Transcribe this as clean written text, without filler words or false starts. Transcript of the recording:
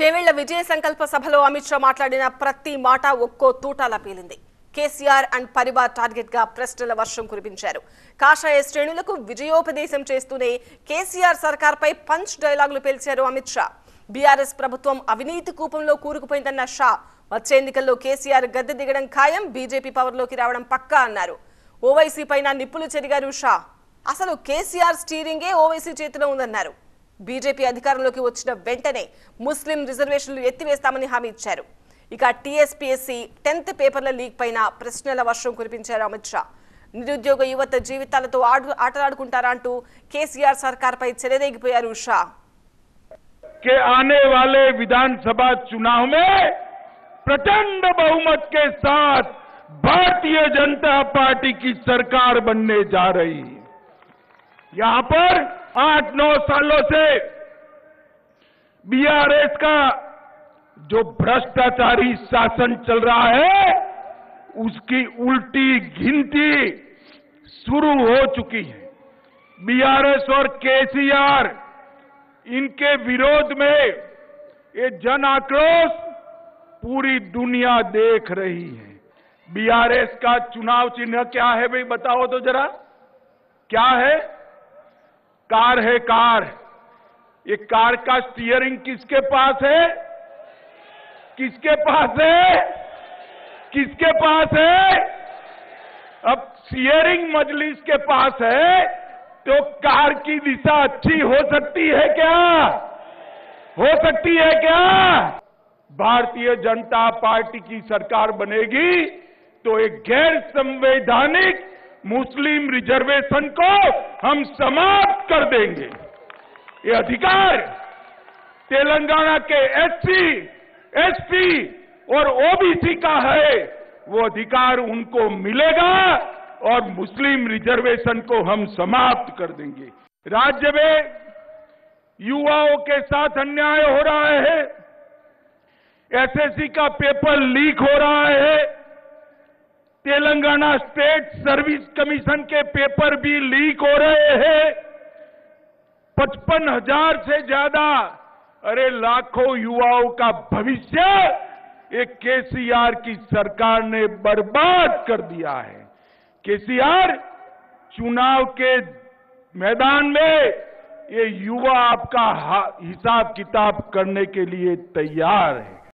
చేవెళ్ల విజయ సంకల్ప సభలో అమిత్ షా మాట్లాడిన ప్రతి మాట ఒక్కో తూటాల పేలింది. కేసీఆర్ అండ్ పరివార్ టార్గెట్ గా ప్రశ్నల వర్షం కురిపించారు. కాషాయ శ్రేణులకు విజయోపదేశం చేస్తూనే కేసీఆర్ సర్కార్పై పంచ్ డైలాగులు పేల్చారు అమిత్ షా. బీఆర్ఎస్ ప్రభుత్వం అవినీతి కూపంలో కూరుకుపోయిందన్న షా, వచ్చే ఎన్నికల్లో కేసీఆర్ గద్దె దిగడం ఖాయం, బీజేపీ పవర్లోకి రావడం పక్కా అన్నారు. ఓవైసీ పైన నిప్పులు చెరిగారు షా. అసలు కేసీఆర్ స్టీరింగే ఓవైసీ చేతిలో ఉందన్నారు. बीजेपी అధికారంలోకి వచ్చిన వెంటనే ముస్లిం రిజర్వేషన్లు ఎత్తివేస్తామని హామీ ఇచ్చారు. ఇక టీఎస్పీఎస్సీ 10th పేపర్ల లీక్ పైన ప్రశ్నల వర్షం కురిపించారు అమిత్ షా. నిరుద్యోగ యువత జీవితాలతో ఆటలాడుకుంటారా అంటూ కేసీఆర్ సర్కార్పై చెలరేగిపోయారు షా. के आने वाले विधानसभा चुनाव में प्रचंड बहुमत के साथ भारतीय जनता पार्टी की सरकार बनने जा रही है. यहां पर 8-9 सालों से बीआरएस का जो भ्रष्टाचारी शासन चल रहा है उसकी उल्टी गिनती शुरू हो चुकी है. बीआरएस और केसीआर इनके विरोध में ये जन आक्रोश पूरी दुनिया देख रही है. बीआरएस का चुनाव चिन्ह क्या है भाई, बताओ तो जरा क्या है. कार है कार. ये कार का स्टीयरिंग किसके पास है, किसके पास है, किसके पास है? अब स्टीयरिंग मजलिस के पास है तो कार की दिशा अच्छी हो सकती है क्या, हो सकती है क्या? भारतीय जनता पार्टी की सरकार बनेगी तो एक गैर संवैधानिक मुस्लिम रिजर्वेशन को हम समाप्त कर देंगे. ये अधिकार तेलंगाना के एससी, एसपी और ओबीसी का है, वो अधिकार उनको मिलेगा और मुस्लिम रिजर्वेशन को हम समाप्त कर देंगे. राज्य में युवाओं के साथ अन्याय हो रहा है, एससी का पेपर लीक हो रहा है, तेलंगाना स्टेट सर्विस कमीशन के पेपर भी लीक हो रहे हैं. 55,000 से ज्यादा लाखों युवाओं का भविष्य एक केसीआर की सरकार ने बर्बाद कर दिया है. केसीआर चुनाव के मैदान में ये युवा आपका हिसाब किताब करने के लिए तैयार है.